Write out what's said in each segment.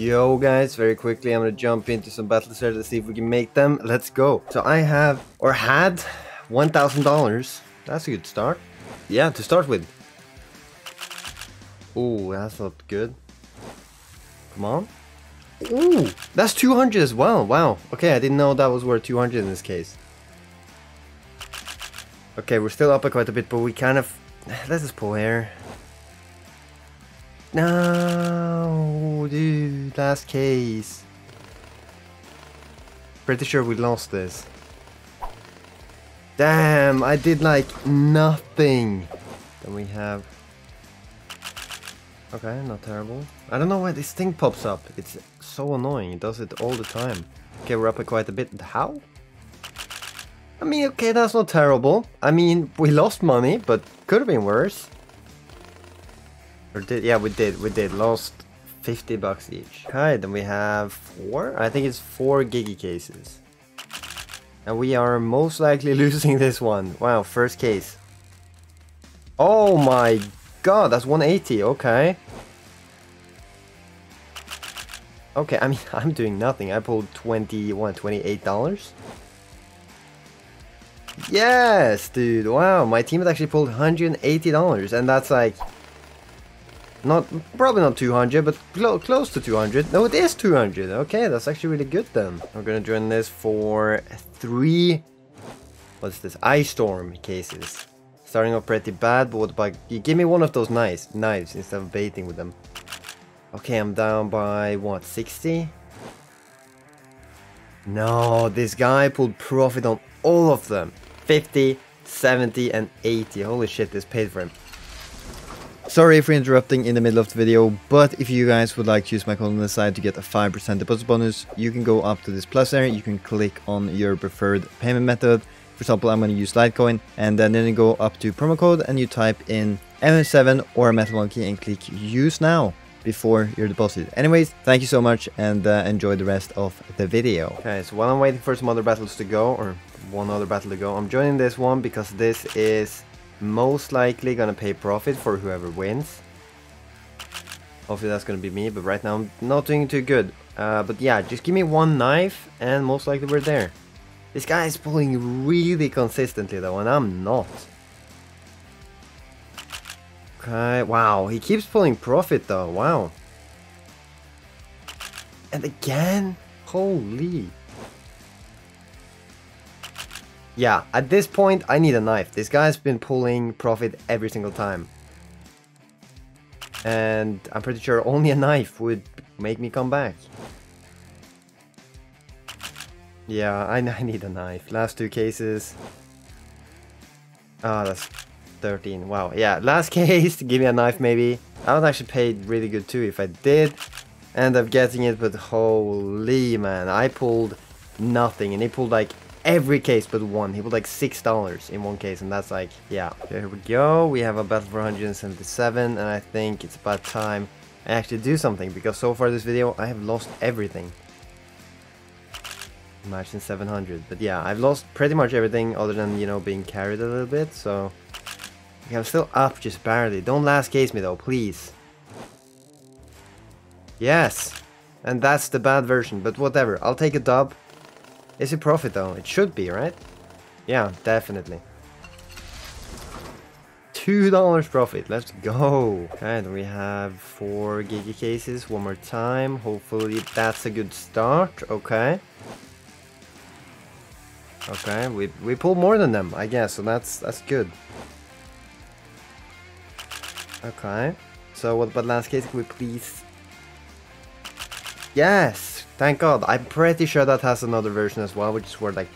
Yo guys, very quickly I'm gonna jump into some battles here to see if we can make them. Let's go. So I have, or had, $1,000. That's a good start. Yeah, to start with. Ooh, that's not good. Come on. Ooh, that's 200 as well. Wow. Okay, I didn't know that was worth 200 in this case. Okay, we're still up quite a bit, but we kind of... Let's just pull here. No, dude, last case. Pretty sure we lost this. Damn, I did like nothing. Then we have... Okay, not terrible. I don't know why this thing pops up. It's so annoying. It does it all the time. Okay, we're up quite a bit. How? I mean, okay, that's not terrible. I mean, we lost money, but could have been worse. Or did, yeah, we did. Lost 50 bucks each. Okay, then we have four. I think it's four giggy cases. And we are most likely losing this one. Wow, first case. Oh my god, that's 180. Okay. Okay, I mean, I'm doing nothing. I pulled $28. Yes, dude. Wow, my team had actually pulled $180, and that's like... Not, probably not 200, but close to 200. No, it is 200. Okay, that's actually really good then. We're gonna join this for three... What's this? Ice Storm cases. Starting off pretty bad, but you give me one of those nice knives instead of baiting with them. Okay, I'm down by, what, 60? No, this guy pulled profit on all of them. 50, 70, and 80. Holy shit, this paid for him. Sorry for interrupting in the middle of the video, but if you guys would like to use my code on the side to get a 5% deposit bonus, you can go up to this plus area, you can click on your preferred payment method. For example, I'm going to use Litecoin, and then you go up to promo code and you type in MM7 or MetalMonkey and click use now before your deposit. Anyways, thank you so much and enjoy the rest of the video. Okay, so while I'm waiting for some other battles to go, or one other battle to go, I'm joining this one because this is most likely gonna pay profit for whoever wins. Hopefully that's gonna be me, but right now I'm not doing too good. But yeah, just give me one knife and most likely we're there. This guy is pulling really consistently though, and I'm not. Okay, wow, he keeps pulling profit though, wow. And again? Holy. Yeah, at this point, I need a knife. This guy's been pulling profit every single time. And I'm pretty sure only a knife would make me come back. Yeah, I need a knife. Last two cases. Ah, that's 13. Wow, yeah, last case. Give me a knife, maybe. I would actually pay really good, too, if I did end up getting it. But holy, man, I pulled nothing. And he pulled, like... Every case but one. He put like $6 in one case, and that's like, yeah. Here we go. We have a battle for 177, and I think it's about time I actually do something, because so far this video I have lost everything. Imagine 700. But yeah, I've lost pretty much everything other than, you know, being carried a little bit, so... Okay, I'm still up just barely. Don't last case me though, please. Yes! And that's the bad version, but whatever. I'll take a dub. Is it profit though? It should be, right? Yeah, definitely. $2 profit, let's go. Okay, then we have four gigi cases one more time. Hopefully that's a good start. Okay. Okay, we pulled more than them, I guess, so that's good. Okay. So what about last case? Can we please... Yes! Thank god. I'm pretty sure that has another version as well, which is worth like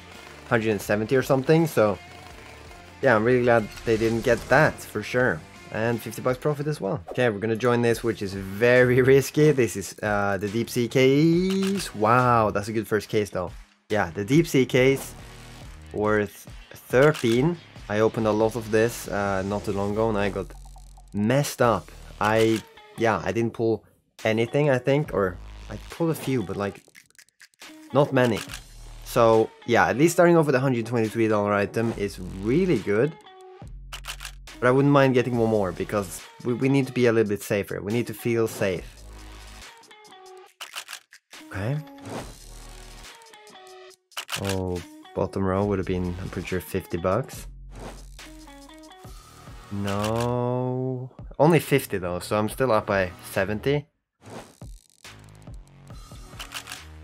170 or something, so... Yeah, I'm really glad they didn't get that, for sure. And 50 bucks profit as well. Okay, we're gonna join this, which is very risky. This is the deep sea case. Wow, that's a good first case though. Yeah, the deep sea case, worth 13. I opened a lot of this not too long ago, and I got messed up. I didn't pull anything, I think, or... I pulled a few, but like, not many. So, yeah, at least starting off with a $123 item is really good. But I wouldn't mind getting one more, because we need to be a little bit safer. We need to feel safe. Okay. Oh, bottom row would have been, I'm pretty sure, $50. No, only 50 though, so I'm still up by 70.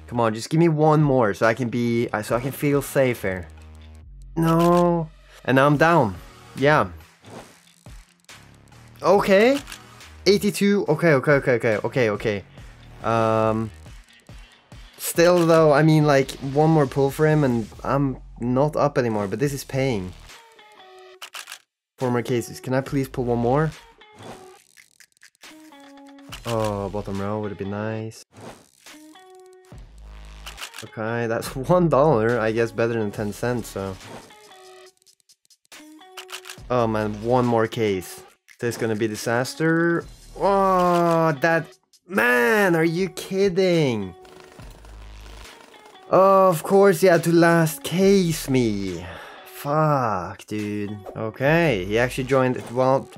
Come on, just give me one more so I can be, so I can feel safer. No, and now I'm down. Yeah. Okay, 82. Okay. Still though, I mean, like, one more pull for him and I'm not up anymore, but this is paying. Four more cases. Can I please pull one more? Oh, bottom row would have been nice. Okay, that's $1, I guess, better than 10 cents, so. Oh man, one more case. This is gonna be a disaster. Oh, that, man, are you kidding? Oh, of course you had to last case me. Fuck, dude. Okay, he actually joined. Well,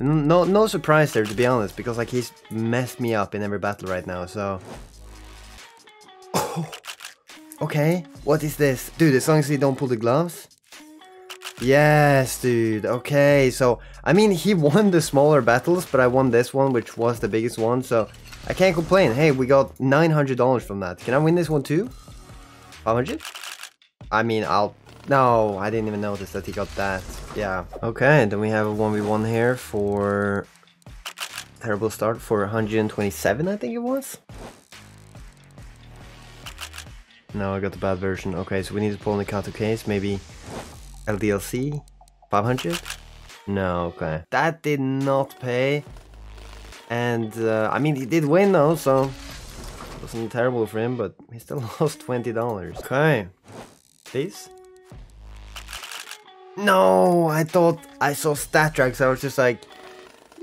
no surprise there, to be honest, because like he's messed me up in every battle right now, so. Oh. Okay, what is this? Dude, as long as he don't pull the gloves? Yes, dude, okay, so, I mean, he won the smaller battles, but I won this one, which was the biggest one, so I can't complain. Hey, we got $900 from that. Can I win this one too? 500? I mean, I'll... No, I didn't even notice that he got that. Yeah. Okay, then we have a 1v1 here for... Terrible start for 127, I think it was? No, I got the bad version. Okay, so we need to pull in the Kato case, maybe LDLC? 500? No, okay. That did not pay. And, I mean, he did win though, so... It wasn't terrible for him, but he still lost $20. Okay. Please? No, I thought I saw StatTrax. I was just like,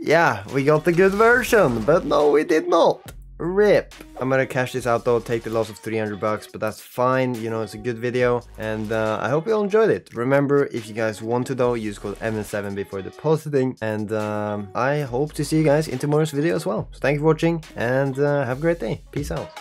yeah, we got the good version, but no, we did not. RIP. I'm gonna cash this out though, take the loss of $300, but that's fine, you know, it's a good video, and I hope you all enjoyed it. Remember, if you guys want to though, use code MN7 before depositing, and I hope to see you guys in tomorrow's video as well. So thank you for watching, and have a great day. Peace out.